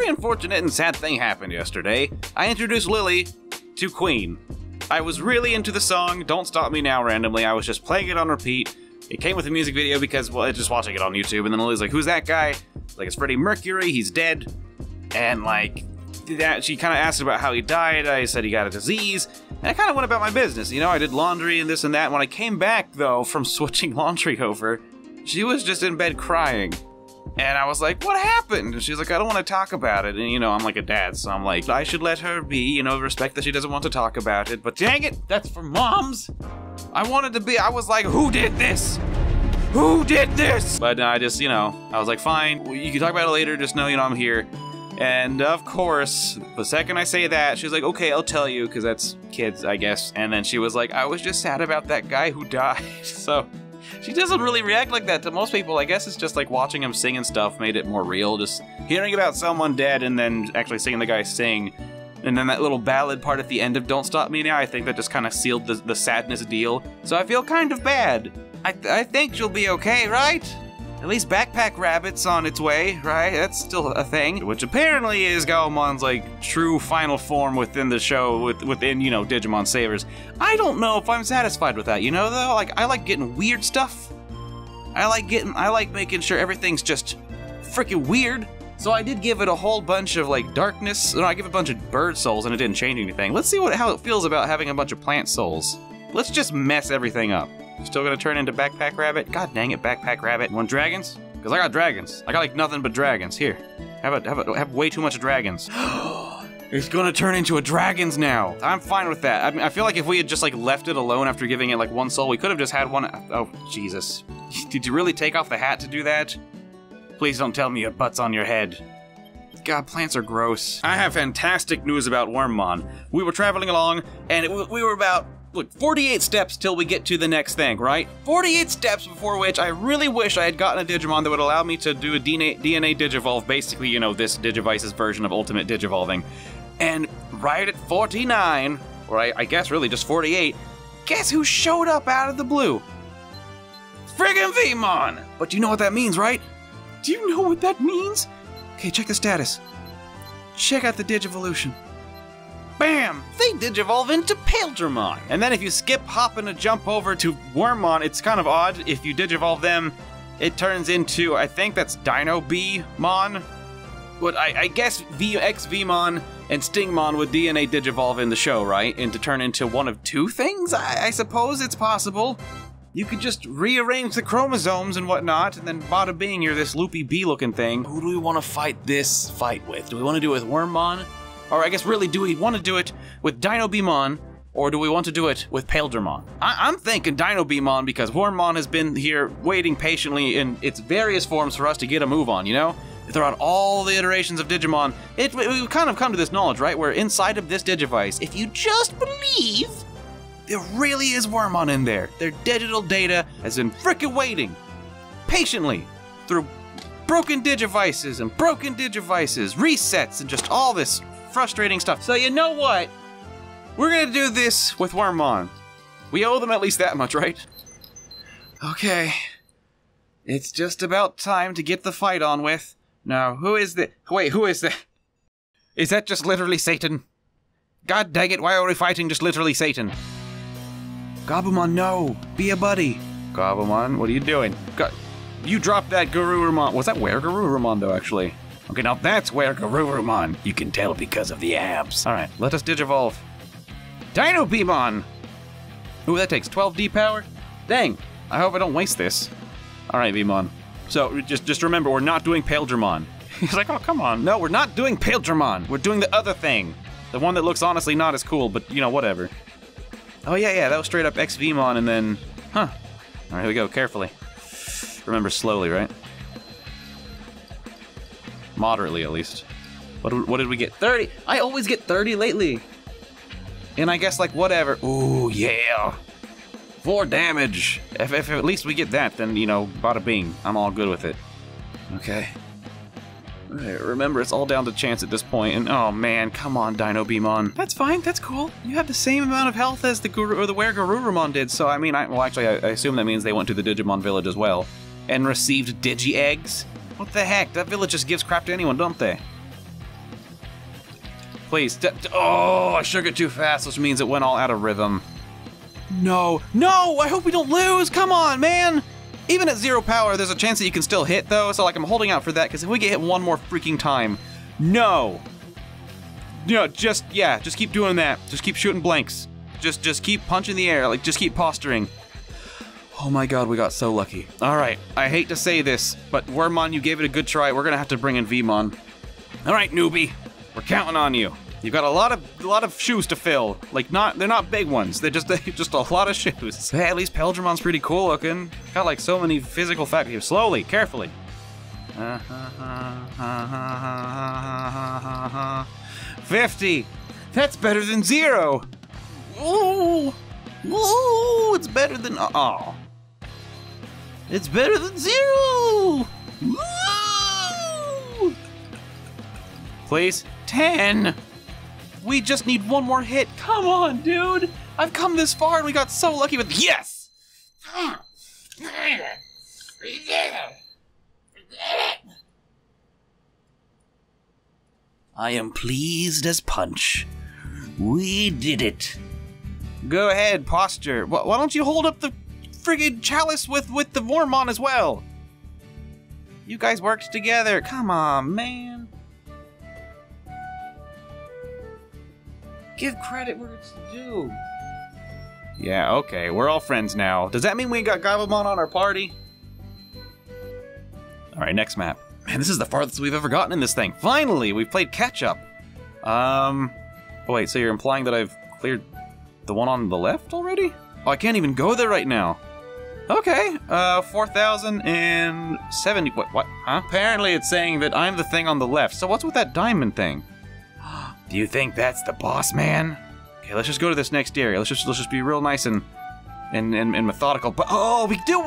very unfortunate and sad thing happened yesterday. I introduced Lily to Queen. I was really into the song Don't Stop Me Now randomly. I was just playing it on repeat. It came with a music video because, well, I was just watching it on YouTube, and then Lily's like, who's that guy? Like, it's Freddie Mercury, he's dead. And like, that she kind of asked about how he died. I said he got a disease. And I kind of went about my business, you know, I did laundry and this and that. When I came back, though, from switching laundry over, she was just in bed crying. And I was like, what happened? And she's like, I don't want to talk about it. And, you know, I'm like a dad, so I'm like, I should let her be, you know, respect that she doesn't want to talk about it. But dang it, that's for moms. I was like, who did this? Who did this? But I just, you know, I was like, fine, you can talk about it later. Just know, you know, I'm here. And of course, the second I say that, she's like, okay, I'll tell you, because that's kids, I guess. And then she was like, I was just sad about that guy who died. So she doesn't really react like that to most people. I guess it's just like watching him sing and stuff made it more real. Just hearing about someone dead and then actually seeing the guy sing. And then that little ballad part at the end of Don't Stop Me Now, I think that just kind of sealed the sadness deal. So I feel kind of bad. I think she'll be okay, right? At least Backpack Rabbit's on its way, right? That's still a thing. Which apparently is Gabumon's, like, true final form within the show, within, you know, Digimon Savers. I don't know if I'm satisfied with that, you know, though? Like, I like getting weird stuff. I like making sure everything's just freaking weird. So I did give it a whole bunch of, like, darkness. No, I give it a bunch of bird souls and it didn't change anything. Let's see how it feels about having a bunch of plant souls. Let's just mess everything up. Still gonna turn into Backpack Rabbit? God dang it, Backpack Rabbit. Want dragons? Because I got dragons. I got like nothing but dragons. Here, have way too much dragons. It's gonna turn into a dragons now. I'm fine with that. I mean, I feel like if we had just like left it alone after giving it like one soul, we could have just had one. Oh, Jesus. Did you really take off the hat to do that? Please don't tell me your butt's on your head. God, plants are gross. I have fantastic news about Wormmon. We were traveling along and we were about, look, 48 steps till we get to the next thing, right? 48 steps before which I really wish I had gotten a Digimon that would allow me to do a DNA Digivolve, basically, you know, this Digivice's version of Ultimate Digivolving. And right at 49, or I guess really just 48, guess who showed up out of the blue? Friggin' Veemon! But you know what that means, right? Do you know what that means? Okay, check the status. Check out the Digivolution. Bam! They digivolve into Paildramon. And then if you skip, hop, and a jump over to Wormmon, it's kind of odd. If you digivolve them, it turns into, I think that's Dinobeemon. But I guess VXVmon and Stingmon would DNA digivolve in the show, right? And to turn into one of two things? I suppose it's possible. You could just rearrange the chromosomes and whatnot, and then bada bing, you're this loopy bee-looking thing. Who do we want to fight this fight with? Do we want to do it with Wormmon? Or I guess really, do we want to do it with Dinobeemon, or do we want to do it with Paildramon? I'm thinking Dinobeemon because Wormmon has been here waiting patiently in its various forms for us to get a move on, you know? Throughout all the iterations of Digimon, we've kind of come to this knowledge, right? We're inside of this Digivice. If you just believe, there really is Wormmon in there. Their digital data has been frickin' waiting patiently through broken Digivices and broken Digivices, resets, and just all this frustrating stuff. So you know what? We're gonna do this with Wormmon. We owe them at least that much, right? Okay. It's just about time to get the fight on with. Now, who is the- wait, who is the- is that just literally Satan? God dang it, why are we fighting just literally Satan? Gabumon, no! Be a buddy! Gabumon, what are you doing? You dropped that Garurumon. Was that WereGarurumon, though, actually? Okay, now that's where Garurumon. You can tell because of the abs. All right, let us digivolve. Dinobeemon! Ooh, that takes 12D power. Dang, I hope I don't waste this. All right, Veemon. So just remember, we're not doing Paildramon. He's like, oh, come on. No, we're not doing Paildramon. We're doing the other thing. The one that looks honestly not as cool, but you know, whatever. Oh yeah, that was straight up XVmon and then, huh. All right, here we go, carefully. Remember slowly, right? Moderately, at least. What did we get? 30! I always get 30 lately! And I guess, like, whatever. Ooh, yeah! 4 damage! If at least we get that, then, you know, bada bing. I'm all good with it. Okay. Alright, remember, it's all down to chance at this point, and oh man, come on, Dinobeemon. That's fine, that's cool. You have the same amount of health as the WereGarurumon did, so I mean, well, actually, I assume that means they went to the Digimon Village as well. And received Digi-Eggs? What the heck? That village just gives crap to anyone, don't they? please. Oh, I shook it too fast, which means it went all out of rhythm. No, no, I hope we don't lose. Come on, man. Even at zero power, there's a chance that you can still hit though. So like I'm holding out for that because if we get hit one more freaking time, no. No, just keep doing that. Just keep shooting blanks. Just keep punching the air. Like, just keep posturing. Oh my God, we got so lucky. All right, I hate to say this, but Wormmon, you gave it a good try. We're gonna have to bring in Veemon. All right, newbie, we're counting on you. You've got a lot of shoes to fill. Like, they're not big ones. They're just a lot of shoes. Hey, at least Paildramon's pretty cool looking. Got like so many physical faculties. Slowly, carefully. $50. That's better than zero. Ooh, ooh, it's better than oh. It's better than zero. Ooh. Please, 10. We just need one more hit. Come on, dude. I've come this far and we got so lucky with yes. We did it. We did it. We did it. I am pleased as punch. We did it. Go ahead, posture. Why don't you hold up the friggin' chalice with the Wormmon as well? You guys worked together. Come on, man. Give credit where it's due. Yeah, okay. We're all friends now. Does that mean we got Gabumon on our party? All right, next map. Man, this is the farthest we've ever gotten in this thing. Finally, we've played catch-up. Oh wait, so you're implying that I've cleared the one on the left already? Oh, I can't even go there right now. Okay, 4,070, what, huh? Apparently it's saying that I'm the thing on the left, so what's with that diamond thing? Do you think that's the boss, man? Okay, let's just go to this next area. Let's just be real nice and methodical, but, oh, we do!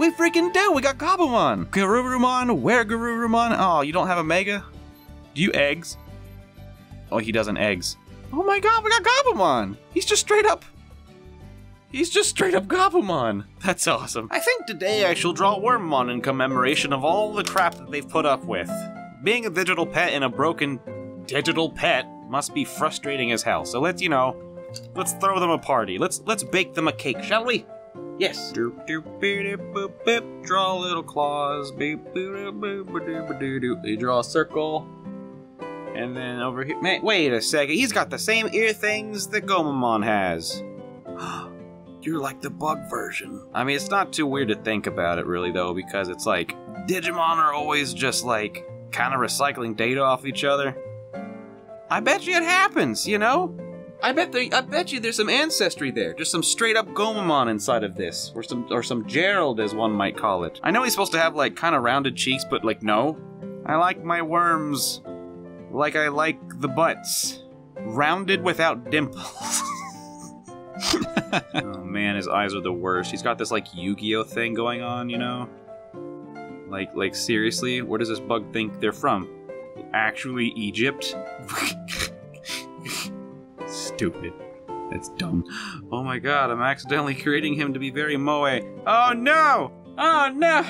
We freaking do! We got Gabumon! Garurumon, WereGarurumon. Oh, you don't have a Mega? Do you eggs? Oh, he doesn't eggs. Oh my God, we got Gabumon! He's just straight up Gabumon! That's awesome. I think today I shall draw Wormmon in commemoration of all the crap that they've put up with. Being a digital pet in a broken digital pet must be frustrating as hell. So let's, you know, let's throw them a party. Let's bake them a cake, shall we? Yes. Doop, doop, doop, boop, boop. Draw little claws. Boop, boop, boop, boop, boop, boop. They draw a circle. And then over here. Man, wait a second. He's got the same ear things that Gomamon has. You're like the bug version. I mean, it's not too weird to think about it, really, though, because it's like Digimon are always just like kind of recycling data off each other. I bet you it happens, you know? I bet you there's some ancestry there. Just some straight up Gomamon inside of this. Or some Gerald, as one might call it. I know he's supposed to have like kind of rounded cheeks, but like no. I like my worms like I like the butts. Rounded without dimples. Oh man, his eyes are the worst. He's got this like Yu-Gi-Oh! Thing going on, you know? Like seriously, where does this bug think they're from? Actually Egypt? Stupid. That's dumb. Oh my God, I'm accidentally creating him to be very moe. Oh no! Oh no!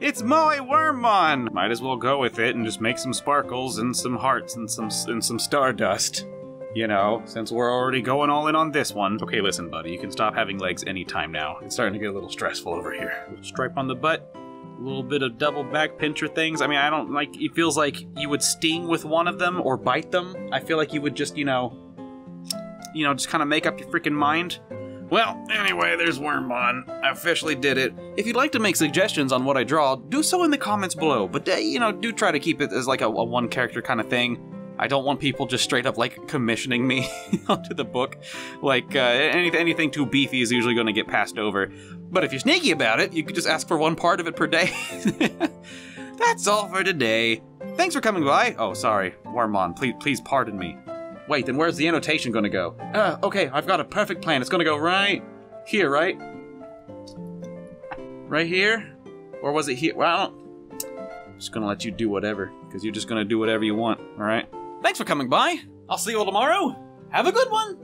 It's moe Wormmon! Might as well go with it and just make some sparkles and some hearts and some stardust. You know, since we're already going all in on this one. Okay, listen, buddy, you can stop having legs anytime now. It's starting to get a little stressful over here. Stripe on the butt. A little bit of double back pincher things. I mean, I don't like, it feels like you would sting with one of them or bite them. I feel like you would just, you know, just kind of make up your freaking mind. Well, anyway, there's Wormmon. I officially did it. If you'd like to make suggestions on what I draw, do so in the comments below. But, you know, do try to keep it as like a one character kind of thing. I don't want people just straight up like commissioning me onto the book. Like anything too beefy is usually going to get passed over. But if you're sneaky about it, you could just ask for one part of it per day. That's all for today. Thanks for coming by. Oh, sorry, Wormmon. Please pardon me. Wait, then where's the annotation going to go? Okay, I've got a perfect plan. It's going to go right here, right? Right here? Or was it here? Well, I don't. I'm just going to let you do whatever because you're just going to do whatever you want. All right. Thanks for coming by. I'll see you all tomorrow. Have a good one.